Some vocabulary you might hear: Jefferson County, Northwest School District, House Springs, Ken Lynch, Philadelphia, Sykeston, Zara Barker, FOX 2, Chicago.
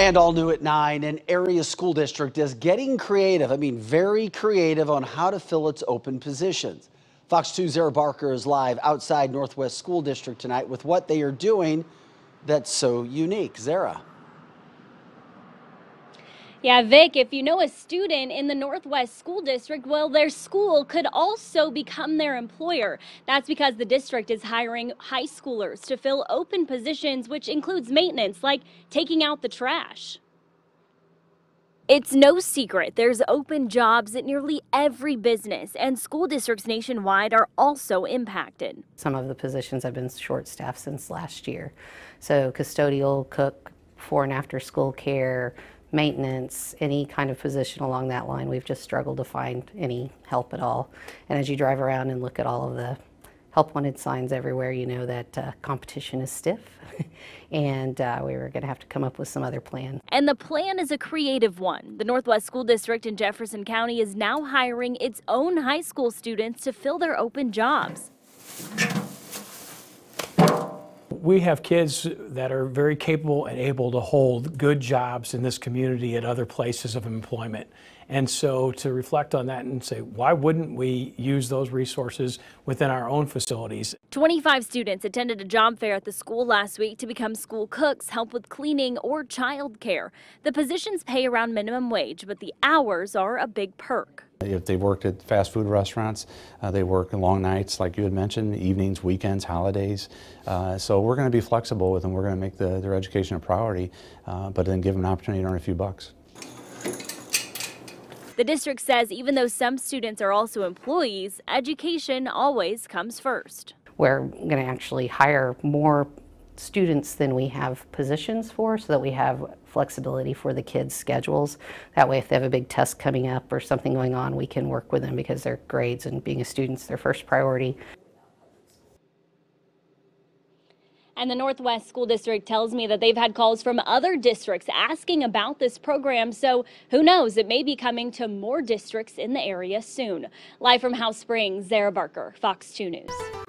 And all new at 9, an area school district is getting creative, I mean very creative, on how to fill its open positions. Fox 2's Zara Barker is live outside Northwest School District tonight with what they are doing that's so unique. Zara. Yeah, Vic, if you know a student in the Northwest School District, well, their school could also become their employer. That's because the district is hiring high schoolers to fill open positions, which includes maintenance, like taking out the trash. It's no secret there's open jobs at nearly every business, and school districts nationwide are also impacted. Some of the positions have been short-staffed since last year. So custodial, cook, before and after school care, maintenance, any kind of position along that line. We've just struggled to find any help at all. And as you drive around and look at all of the help wanted signs everywhere, you know that competition is stiff and we were going to have to come up with some other plan. And the plan is a creative one. The Northwest School District in Jefferson County is now hiring its own high school students to fill their open jobs. We have kids that are very capable and able to hold good jobs in this community at other places of employment. And so to reflect on that and say, why wouldn't we use those resources within our own facilities? 25 students attended a job fair at the school last week to become school cooks, help with cleaning, or child care. The positions pay around minimum wage, but the hours are a big perk. If they worked at fast food restaurants, they work long nights, like you had mentioned, evenings, weekends, holidays. So we're going to be flexible with them. We're going to make their education a priority, but then give them an opportunity to earn a few bucks. The district says even though some students are also employees, education always comes first. We're going to actually hire more students than we have positions for, so that we have flexibility for the kids' schedules. That way if they have a big test coming up or something going on, we can work with them, because their grades and being a student's their first priority. And the Northwest School District tells me that they've had calls from other districts asking about this program, so who knows, it may be coming to more districts in the area soon. Live from House Springs, Zara Barker, Fox 2 News.